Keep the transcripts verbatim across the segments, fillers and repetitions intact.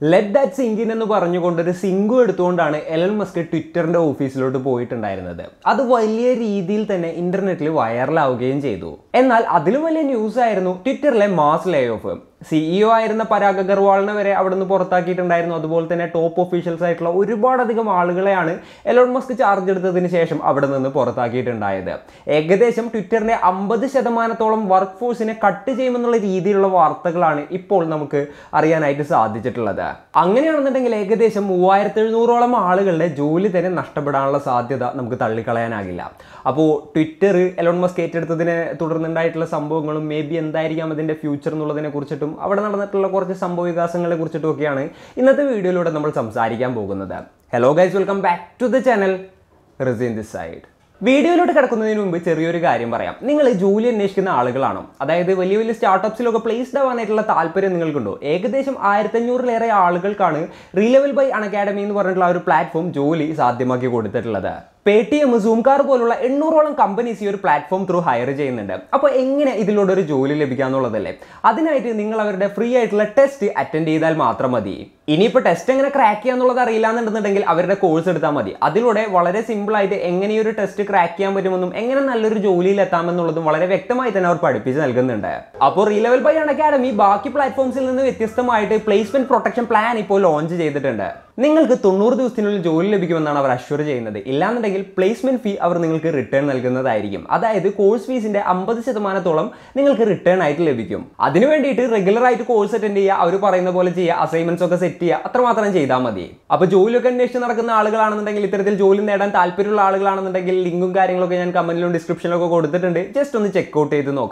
Let that sink in and the single Elon Musk Twitter and office load to poet and another. Other Wiley deal than internet live wire laugain Jedu. And I'll Adiluval news Ireno, Twitter le mass layoff. C E O Irena Paraga Garwalna, where out on the Portakit and Ireno, the Bolton, top official site law, report the Gamalgayan, Elon Musk charged the initiation out on the Portakit and either. Egadesham Twitter ne Amba the Shadamanatolam workforce in a cut to Jaman like Edil of Arthaglan, Ipol Namke, Arianitis are digital other. അങ്ങനെയാണെന്നുണ്ടെങ്കിൽ ഏകദേശം മൂവായിരത്തി എഴുന്നൂറോളം ആളുകളുടെ ജോലി തന്നെ നഷ്ടപ്പെടാനുള്ള സാധ്യത നമുക്ക് തള്ളിക്കളയാനാകില്ല. അപ്പോൾ ട്വിറ്റർ എലോൺ മസ്ക് ഏറ്റെടുത്തതിനെ തുടർന്നുണ്ടായിട്ടുള്ള സംഭവങ്ങളും മേബി എന്തായിരിക്കാം അതിന്റെ ഫ്യൂച്ചർ എന്നുള്ളതിനെക്കുറിച്ചും അവിടെ നടന്നിട്ടുള്ള കുറച്ച് സംഭവവികാസങ്ങളെക്കുറിച്ചുമൊക്കെയാണ് ഇന്നത്തെ വീഡിയോയിലൂടെ നമ്മൾ സംസാരിക്കാൻ പോകുന്നത്. Hello guys, welcome back to the channel Razeen this side. Video load Karakunum with Cherry Garimara. Ningle Julian Nishkin Alagalano. Ada the value startups local placed one at La Talper and Nilgundo. Egadesham Ayrthanur Lera Algal Kanu, relevable by an academy in the Warren platform, Julie Sadimaki would at Lada. Paytm, Zoomcar, Polola, and no companies your platform through higher Jane and Up Engine Idilodor Julie Lebicano Lele. Adinite Ningle free at test attendee Dal Matramadi. Iniput testing and a cracky and the Rilan and the Tangle Avera course at Tamadi. Adilode, Valade simple I the Engine test. Crackiam with Munum Engan and Alur Jolie Lataman, Vectamite and our party piece Alganda. Upper level by an academy, Baki platforms in the Vithistamite placement protection plan, Ipo launch the tender. Ningle Tunur Dustinal Jolie became another assured in the Ilan placement fee our Ningle return Algana Irium. Ada the course fees in the Ambas Manatolum, Ningle return idle Levicum. Adinu it is regular right course at India, Auriparanabolia, assignments of the Setia, Atramatan Jedamadi. Upper Jolie condition are Nalagan and the little Jolie and Talpir Lalagan and the and comment in the description just on the checkout. Now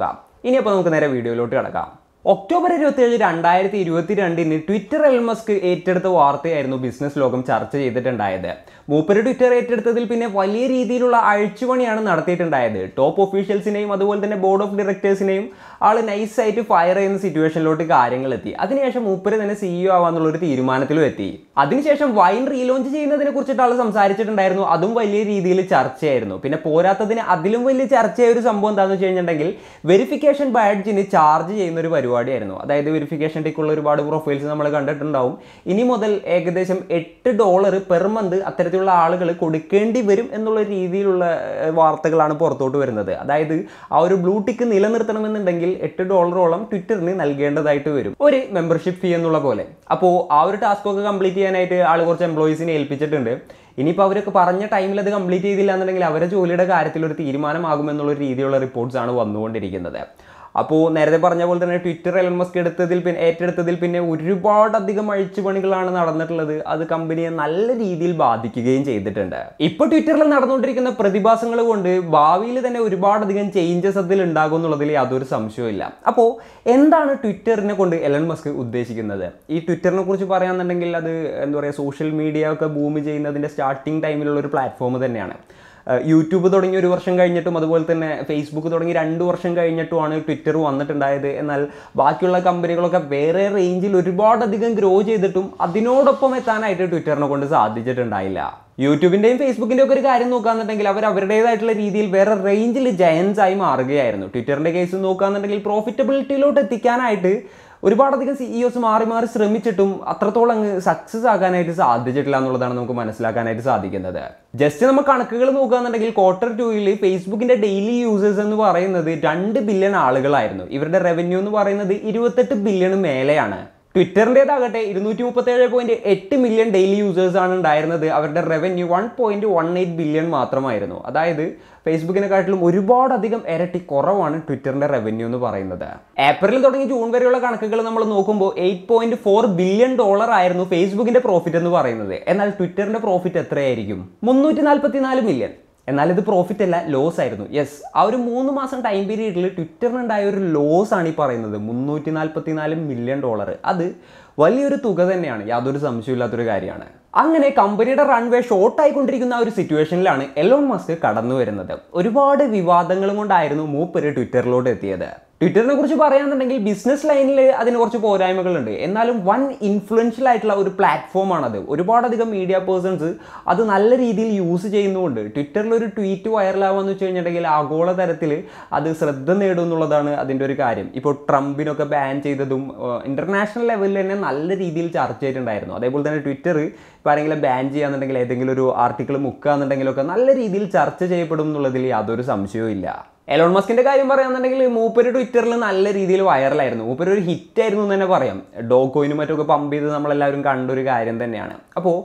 let's look at the video. October twenty-seventh, twenty twenty-two in Twitter Elon Musk ഏറ്റെടുത്ത വാർത്തയായിരുന്നു business ലോകം ചർച്ച ചെയ്തിട്ടുണ്ടായത്. മൂപ്പര് Twitter ഏറ്റെടുത്തതിൽ പിന്നെ വലിയ രീതിയിലുള്ള അഴിച്ചുപണിയാണ് നടത്തിയിട്ടുണ്ടായത്. Top ഓഫീഷ്യൽസിനെയും അതുപോലെ തന്നെ ബോർഡ് ഓഫ് ഡയറക്ടേഴ്സിനെയും ആള് നൈസ് ആയിട്ട് ഫയർ ചെയ്യുന്ന സിറ്റുവേഷനിലോട്ട് കാര്യങ്ങൾ എത്തി. അതിനുശേഷം മൂപ്പര് തന്നെ സിഇഒ ആവാനുള്ള ഒരു തീരുമാനത്തിലും എത്തി. അതിനുശേഷം വൈൻ റീലോഞ്ച് ചെയ്യുന്നതിനെ കുറിച്ചിട്ട് ആള് സംസാരിച്ചിട്ടുണ്ടായിരുന്നു. അതും വലിയ രീതിയിൽ ചർച്ചയായിരുന്നു. പിന്നെ പോരാത്തതിന് അതിലും വലിയ ചർച്ചയായ ഒരു സംഭവം എന്താണെന്ന് വെച്ചിട്ടുണ്ടെങ്കിൽ വെരിഫിക്കേഷൻ ബാഡ്ജിനെ ചാർജ് ചെയ്യുന്ന ഒരു പരിപാടി. That is the verification tick or profiles in the content down. Any model aggregation eight dollar per month at the Algal could candy verim and the Vartagalana Porto to another. That is our blue tick in Ilanathan and Dangle eight dollar Twitter in Alganda Diaturum or a membership fee and Nulagole. Apo our task complete and Algor's employees in L P J. In Pavaka Parana time let the complete the average Ulida Gartil or Tiriman Agumenol Redio reports and one known together. Upon Nere Parnaval, Twitter, Elon Musk, Tilpin, Eter, Tilpin, would report at the Gamarchipanical and Arnatla, other company and Aladi Dil Badiki against the tender. If Twitter and Arnotrick and the Pradibasanga one day, Bavil then every part of the changes at the Lendagon the other Samshuilla. Upon end on Twitter and Elon Musk Uddeshi another. If Twitter no Kuchiparian and Angela and the social media boom is in the starting time platform than Nana. Uh, YouTube തുടങ്ങിയ ഒരു വർഷം കഴിഞ്ഞിട്ടും അതുപോലെ തന്നെ Facebook തുടങ്ങി രണ്ട് വർഷം കഴിഞ്ഞിട്ടുമാണ് Twitter വന്നിട്ടുണ്ടായത്. എന്നാൽ ബാക്കിയുള്ള കമ്പനികളൊക്കെ വേറെ റേഞ്ചിൽ ഒരുപാട് അധികം ഗ്രോ ചെയ്തിട്ടും അതിനോടൊപ്പം എത്താനായിട്ട് Twitterനെ കൊണ്ട് സാധിച്ചിട്ടുണ്ടായില്ല. YouTube and Facebook in the Karin Nokan and Gilava Redil were range giants I margay. Twitter and the case Nokan and profitability load at the canite. Uriba the C E Os Marimars Remichitum, Atratolang success Aganite is Ad Digital Nokanslakanite Sadigana. Just in the Makanakal Nokan and quarter to Facebook in the daily users and the Varena, the two billion Algalino. Even the revenue in the Varena, the twenty-eight billion Malayana. Twitter is two hundred thirty-eight million daily users and their revenue one point one eight billion. That is Facebook is erratic Twitter revenue. In April, June, eight point four billion dollars Facebook profit. And Twitter profit is three hundred forty-four million dollars. And that is the profit loss. Yes, our three month time period, Twitter and I are loss three hundred forty-four million dollars. That is the value. അങ്ങനെ കമ്പനിയുടെ runway short ആയി കൊണ്ടിരിക്കുന്ന ഒരു സിറ്റുവേഷനിലാണ് Elon Musk കടന്നു വരുന്നത്. ഒരുപാട് വിവാദങ്ങളും കൊണ്ടായിരുന്നു മൂപ്പര് ട്വിറ്ററിലോട്ട് എത്തിയത്. ട്വിറ്ററിനെ കുറിച്ച് പറയുകയാണെന്നുണ്ടെങ്കിൽ ബിസിനസ് ലൈനിൽ അതിന് കുറച്ച് പോരായ്മകളുണ്ട്. എന്നാലും വൺ ഇൻഫ്ലുവൻഷ്യൽ ആയിട്ടുള്ള ഒരു പ്ലാറ്റ്ഫോമാണത്. ഒരുപാടധികം മീഡിയ പേഴ്സൺസ് അത് നല്ല രീതിയിൽ യൂസ് ചെയ്യുന്നുമുണ്ട്. ട്വിറ്ററിൽ ഒരു ട്വീറ്റ് വൈറലാവാന്ന് വെച്ച് കഴിഞ്ഞിട്ടുണ്ടെങ്കിൽ ആഗോളതലത്തിൽ അത് ശ്രദ്ധ നേടും എന്നുള്ളതാണ് അതിൻ്റെ ഒരു കാര്യം. ഇപ്പോൾ ട്രംപിനൊക്കെ ബാൻ ചെയ്തതും ഇൻ്റർനാഷണൽ ലെവലിൽ തന്നെ നല്ല രീതിയിൽ ചർച്ച ചെയ്തിട്ടുണ്ടായിരുന്നു. അതേപോലെ തന്നെ ട്വിറ്റർ ഇപ്പോൾ ആരെങ്കിലും ബാൻ ചെയ്യുകയാണെന്നുണ്ടെങ്കിൽ ഏതെങ്കിലും ഒരു ആർട്ടിക്കിൾ മുക്കുകയാണെന്നുണ്ടെങ്കിലൊക്കെ നല്ല രീതിയിൽ ചർച്ച ചെയ്യപ്പെടും എന്നുള്ളതിൽ യാതൊരു സംശയവും ഇല്ല. എലോൺ മസ്കിൻ്റെ കാര്യം പറയുകയാണെന്നുണ്ടെങ്കിൽ മൂപ്പര് ട്വിറ്ററിൽ നല്ല രീതിയിൽ വൈറലായിരുന്നു. മൂപ്പര് ഒരു ഹിറ്റായിരുന്നു എന്ന് തന്നെ പറയാം. ഡോക്കോയിനും മറ്റൊക്കെ പമ്പ് ചെയ്ത് നമ്മളെല്ലാവരും കണ്ടൊരു കാര്യം തന്നെയാണ്. അപ്പോൾ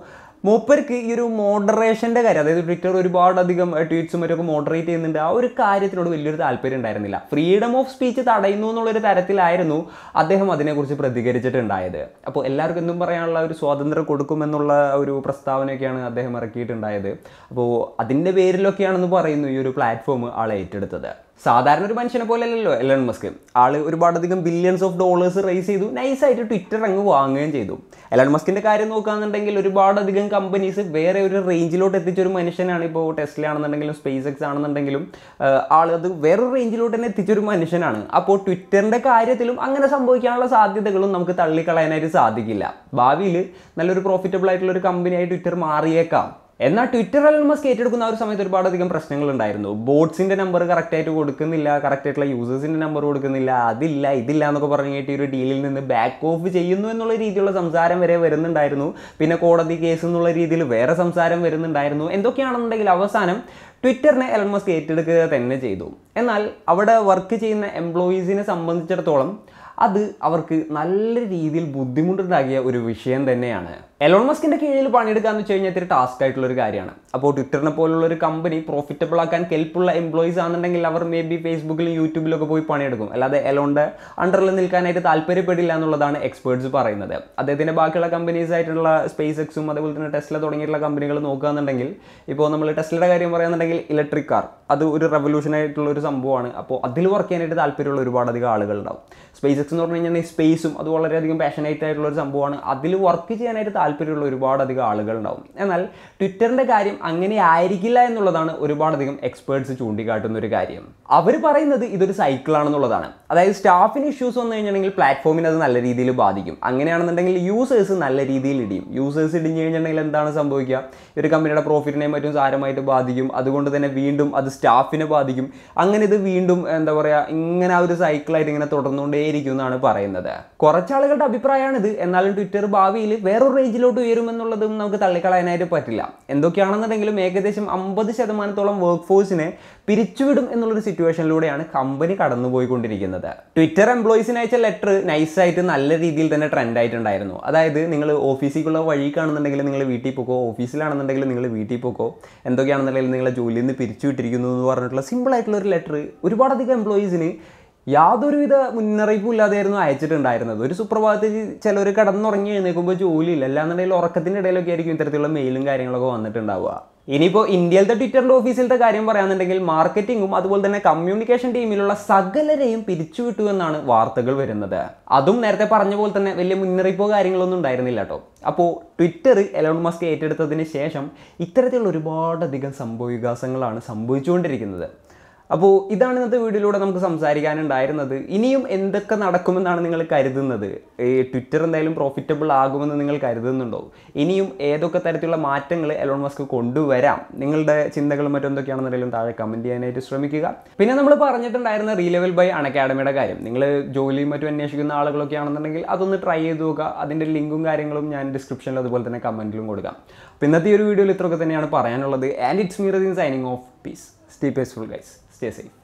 മൂപ്പർക്ക് ഈ ഒരു മോഡറേഷൻ്റെ കാര്യം, അതായത് ട്വിറ്റർ ഒരുപാടധികം ട്വീറ്റ്സും മറ്റൊക്കെ മോഡറേറ്റ് ചെയ്യുന്നുണ്ട്, ആ ഒരു കാര്യത്തിനോട് വലിയൊരു താല്പര്യം ഉണ്ടായിരുന്നില്ല. ഫ്രീഡം ഓഫ് സ്പീച്ച് തടയുന്നു എന്നുള്ളൊരു തരത്തിലായിരുന്നു അദ്ദേഹം അതിനെക്കുറിച്ച് പ്രതികരിച്ചിട്ടുണ്ടായത്. അപ്പോൾ എല്ലാവർക്കും എന്തും പറയാനുള്ള ഒരു സ്വാതന്ത്ര്യം കൊടുക്കുമെന്നുള്ള ഒരു പ്രസ്താവനയൊക്കെയാണ് അദ്ദേഹം ഇറക്കിയിട്ടുണ്ടായത്. അപ്പോൾ അതിൻ്റെ പേരിലൊക്കെയാണെന്ന് പറയുന്നു ഈ ഒരു പ്ലാറ്റ്ഫോം ആളെ ഏറ്റെടുത്തത്. സാധാരണ ഒരു മനുഷ്യനെ പോലെ അല്ലല്ലോ എലോൺ മസ്ക്. ആൾ ഒരുപാടധികം ബില്യൺസ് ഓഫ് ഡോളേഴ്സ് റേസ് ചെയ്തു, നൈസായിട്ട് ട്വിറ്റർ അങ്ങ് വാങ്ങുകയും ചെയ്തു. എലോൺ മസ്കിൻ്റെ കാര്യം നോക്കുകയാണെന്നുണ്ടെങ്കിൽ ഒരുപാടധികം കമ്പനീസ് വേറെ ഒരു റേഞ്ചിലോട്ട് എത്തിച്ചൊരു മനുഷ്യനാണ്. ഇപ്പോൾ ടെസ്ല ആണെന്നുണ്ടെങ്കിലും സ്പേസ് എക്സ് ആണെന്നുണ്ടെങ്കിലും ആൾ അത് വേറൊരു റേഞ്ചിലോട്ട് തന്നെ എത്തിച്ചൊരു മനുഷ്യനാണ്. അപ്പോൾ ട്വിറ്ററിൻ്റെ കാര്യത്തിലും അങ്ങനെ സംഭവിക്കാനുള്ള സാധ്യതകളും നമുക്ക് തള്ളിക്കളയാനായിട്ട് സാധിക്കില്ല. ഭാവിയിൽ നല്ലൊരു പ്രോഫിറ്റബിൾ ആയിട്ടുള്ളൊരു കമ്പനിയായി ട്വിറ്റർ മാറിയേക്കാം. എന്നാൽ ട്വിറ്റർ എലോൺ മസ്ക് ഏറ്റെടുക്കുന്ന ആ ഒരു സമയത്ത് ഒരുപാടധികം പ്രശ്നങ്ങളുണ്ടായിരുന്നു. ബോട്ട്സിൻ്റെ നമ്പർ കറക്റ്റായിട്ട് കൊടുക്കുന്നില്ല, കറക്റ്റായിട്ടുള്ള യൂസേഴ്സിൻ്റെ നമ്പർ കൊടുക്കുന്നില്ല, അതില്ല ഇതില്ല എന്നൊക്കെ പറഞ്ഞിട്ട് ഈ ഒരു ഡീലിൽ നിന്ന് ബാക്ക് ഓഫ് ചെയ്യുന്നു എന്നുള്ള രീതിയിലുള്ള സംസാരം വരെ വരുന്നുണ്ടായിരുന്നു. പിന്നെ കോടതി കേസ് എന്നുള്ള രീതിയിൽ വേറെ സംസാരം വരുന്നുണ്ടായിരുന്നു. എന്തൊക്കെയാണെന്നുണ്ടെങ്കിൽ അവസാനം ട്വിറ്ററിനെ എലോൺ മസ്ക് ഏറ്റെടുക്കുക തന്നെ ചെയ്തു. എന്നാൽ അവിടെ വർക്ക് ചെയ്യുന്ന എംപ്ലോയീസിനെ സംബന്ധിച്ചിടത്തോളം അത് അവർക്ക് നല്ല രീതിയിൽ ബുദ്ധിമുട്ടുണ്ടാക്കിയ ഒരു വിഷയം തന്നെയാണ്. എലോൺ മസ്കിൻ്റെ കീഴിൽ പണിയെടുക്കുക എന്ന് വെച്ച് കഴിഞ്ഞാൽ ഇത്തിരി ടാസ്ക് ആയിട്ടുള്ളൊരു കാര്യമാണ്. അപ്പോൾ ട്വിറ്ററിനെ പോലുള്ള ഒരു കമ്പനി പ്രോഫിറ്റബിൾ ആക്കാൻ കെൽപ്പുള്ള എംപ്ലോയീസ് ആണെന്നുണ്ടെങ്കിൽ അവർ മേ ബി ഫേസ്ബുക്കിലും യൂട്യൂബിലൊക്കെ പോയി പണിയെടുക്കും. അല്ലാതെ എലോണിൻ്റെ അണ്ടറിൽ നിൽക്കാനായിട്ട് താല്പര്യപ്പെടില്ല എന്നുള്ളതാണ് എക്സ്പേർട്സ് പറയുന്നത്. അദ്ദേഹത്തിൻ്റെ ബാക്കിയുള്ള കമ്പനീസ് ആയിട്ടുള്ള സ്പേസ് എക്സും അതേപോലെ തന്നെ ടെസ്ല തുടങ്ങിയിട്ടുള്ള കമ്പനികൾ നോക്കുകയാണെന്നുണ്ടെങ്കിൽ, ഇപ്പോൾ നമ്മൾ ടെസ്ലയുടെ കാര്യം പറയുകയാണെന്നുണ്ടെങ്കിൽ ഇലക്ട്രിക് കാർ അത് ഒരു റെവല്യൂഷൻ ആയിട്ടുള്ള ഒരു സംഭവമാണ്. അപ്പോൾ അതിൽ വർക്ക് ചെയ്യാനായിട്ട് താല്പര്യമുള്ള ഒരുപാടധികം ആളുകളുണ്ടാവും. സ്പേസ് എക്സ് എന്ന് പറഞ്ഞു കഴിഞ്ഞാൽ സ്പേസും അത് വളരെയധികം പാഷനേറ്റ് ആയിട്ടുള്ളൊരു സംഭവമാണ്. അതിൽ വർക്ക് ചെയ്യാനായിട്ട് താല്പര്യമുള്ള ഒരുപാടധികം ആളുകളുണ്ടാവും. എന്നാൽ ട്വിറ്ററിൻ്റെ കാര്യം അങ്ങനെ ആയിരിക്കില്ല എന്നുള്ളതാണ് ഒരുപാടധികം എക്സ്പേർട്സ് ചൂണ്ടിക്കാട്ടുന്ന ഒരു കാര്യം. അവർ പറയുന്നത് ഇതൊരു സൈക്കിളാണെന്നുള്ളതാണ്. അതായത് സ്റ്റാഫിന് ഇഷ്യൂസ് വന്നു കഴിഞ്ഞിട്ടുണ്ടെങ്കിൽ പ്ലാറ്റ്ഫോമിന് അത് നല്ല രീതിയിൽ ബാധിക്കും. അങ്ങനെയാണെന്നുണ്ടെങ്കിൽ യൂസേഴ്സ് നല്ല രീതിയിൽ ഇടിയും. യൂസേഴ്സ് ഇടിഞ്ഞു കഴിഞ്ഞിട്ടുണ്ടെങ്കിൽ എന്താണ് സംഭവിക്കുക? ഒരു കമ്പനിയുടെ പ്രോഫിറ്റിനെയും മറ്റും സാരമായിട്ട് ബാധിക്കും. അതുകൊണ്ട് തന്നെ വീണ്ടും അത് സ്റ്റാഫിനെ ബാധിക്കും. അങ്ങനെ ഇത് വീണ്ടും എന്താ പറയുക, ഇങ്ങനെ ആ ഒരു സൈക്കിളായിട്ട് ഇങ്ങനെ തുടർന്നുകൊണ്ടേയിരിക്കും എന്നാണ് പറയുന്നത്. കുറച്ചാളുകളുടെ അഭിപ്രായമാണിത്. എന്നാലും ട്വിറ്റർ ഭാവിയിൽ വേറൊരു റേഞ്ചിലോട്ട് ഉയരുമെന്നുള്ളതും നമുക്ക് തള്ളിക്കളയാനായിട്ട് പറ്റില്ല. എന്തൊക്കെയാണെന്നുണ്ടെങ്കിലും ഏകദേശം അമ്പത് ശതമാനത്തോളം വർക്ക് ഫോഴ്സിനെ പിരിച്ചുവിടും എന്നുള്ളൊരു സിറ്റുവേഷനിലൂടെയാണ് കമ്പനി കടന്നുപോയിക്കൊണ്ടിരിക്കുന്നത്. ട്വിറ്റർ എംപ്ലോയീസിന് അയച്ച ലെറ്റർ നൈസായിട്ട് നല്ല രീതിയിൽ തന്നെ ട്രെൻഡായിട്ടുണ്ടായിരുന്നു. അതായത് നിങ്ങൾ ഓഫീസിലേക്കുള്ള വഴി കാണുന്നുണ്ടെങ്കിൽ നിങ്ങൾ വീട്ടിൽ പോക്കോ, ഓഫീസിലാണെന്നുണ്ടെങ്കിൽ നിങ്ങൾ വീട്ടിൽ പോക്കോ, എന്തൊക്കെയാണെന്നുണ്ടെങ്കിൽ നിങ്ങളെ ജോലിയിൽ നിന്ന് പിരിച്ചുവിട്ടിരിക്കുന്നു എന്ന് പറഞ്ഞിട്ടുള്ള സിമ്പിളായിട്ടുള്ളൊരു ലെറ്റർ ഒരുപാടധികം എംപ്ലോയീസിന് യാതൊരുവിധ മുന്നറിയിപ്പും ഇല്ലാതെയായിരുന്നു അയച്ചിട്ടുണ്ടായിരുന്നത്. ഒരു സുപ്രഭാതത്തിൽ ചിലർ കിടന്നുറങ്ങി എഴുന്നേൽക്കുമ്പോൾ ജോലിയില്ല, അല്ലാന്നുണ്ടെങ്കിൽ ഉറക്കത്തിൻ്റെ ഇടയിലൊക്കെ ആയിരിക്കും ഇത്തരത്തിലുള്ള മെയിലും കാര്യങ്ങളൊക്കെ വന്നിട്ടുണ്ടാവുക. ഇനിയിപ്പോൾ ഇന്ത്യയിലത്തെ ട്വിറ്ററിൻ്റെ ഓഫീസിലത്തെ കാര്യം പറയുകയാണെന്നുണ്ടെങ്കിൽ മാർക്കറ്റിങ്ങും അതുപോലെ തന്നെ കമ്മ്യൂണിക്കേഷൻ ടീമിലുള്ള സകലരെയും പിരിച്ചുവിട്ടു എന്നാണ് വാർത്തകൾ വരുന്നത്. അതും നേരത്തെ പറഞ്ഞ പോലെ തന്നെ വലിയ മുന്നറിയിപ്പോ കാര്യങ്ങളൊന്നും ഉണ്ടായിരുന്നില്ല കേട്ടോ. അപ്പോൾ ട്വിറ്റർ എലോൺ മസ്ക് ഏറ്റെടുത്തതിന് ശേഷം ഇത്തരത്തിലുള്ള ഒരുപാടധികം സംഭവവികാസങ്ങളാണ് സംഭവിച്ചുകൊണ്ടിരിക്കുന്നത്. അപ്പോൾ ഇതാണ് ഇന്നത്തെ വീഡിയോയിലൂടെ നമുക്ക് സംസാരിക്കാനുണ്ടായിരുന്നത്. ഇനിയും എന്തൊക്കെ നടക്കുമെന്നാണ് നിങ്ങൾ കരുതുന്നത്? ഈ ട്വിറ്റർ എന്തായാലും പ്രോഫിറ്റബിൾ ആകുമെന്ന് നിങ്ങൾ കരുതുന്നുണ്ടോ? ഇനിയും ഏതൊക്കെ തരത്തിലുള്ള മാറ്റങ്ങൾ എലോൺ മസ്ക് കൊണ്ടുവരാം? നിങ്ങളുടെ ചിന്തകളും മറ്റെന്തൊക്കെയാണെന്നുണ്ടെങ്കിലും താഴെ കമൻറ്റ് ചെയ്യാനായിട്ട് ശ്രമിക്കുക. പിന്നെ നമ്മൾ പറഞ്ഞിട്ടുണ്ടായിരുന്ന റീലെവൽ ബൈ അൺഅക്കാഡമിയുടെ കാര്യം, നിങ്ങൾ ജോലിയും മറ്റും അന്വേഷിക്കുന്ന ആളുകളൊക്കെ ആണെന്നുണ്ടെങ്കിൽ അതൊന്ന് ട്രൈ ചെയ്ത് നോക്കുക. അതിൻ്റെ ലിങ്കും കാര്യങ്ങളും ഞാൻ ഡിസ്ക്രിപ്ഷനിൽ അതുപോലെ തന്നെ കമൻറ്റിലും കൊടുക്കാം. അപ്പോൾ ഇന്നത്തെ ഈ ഒരു വീഡിയോയിൽ ഇത്രയൊക്കെ തന്നെയാണ് പറയാനുള്ളത്. And it's me Razeen signing off. Peace. Stay peaceful guys. Stay safe.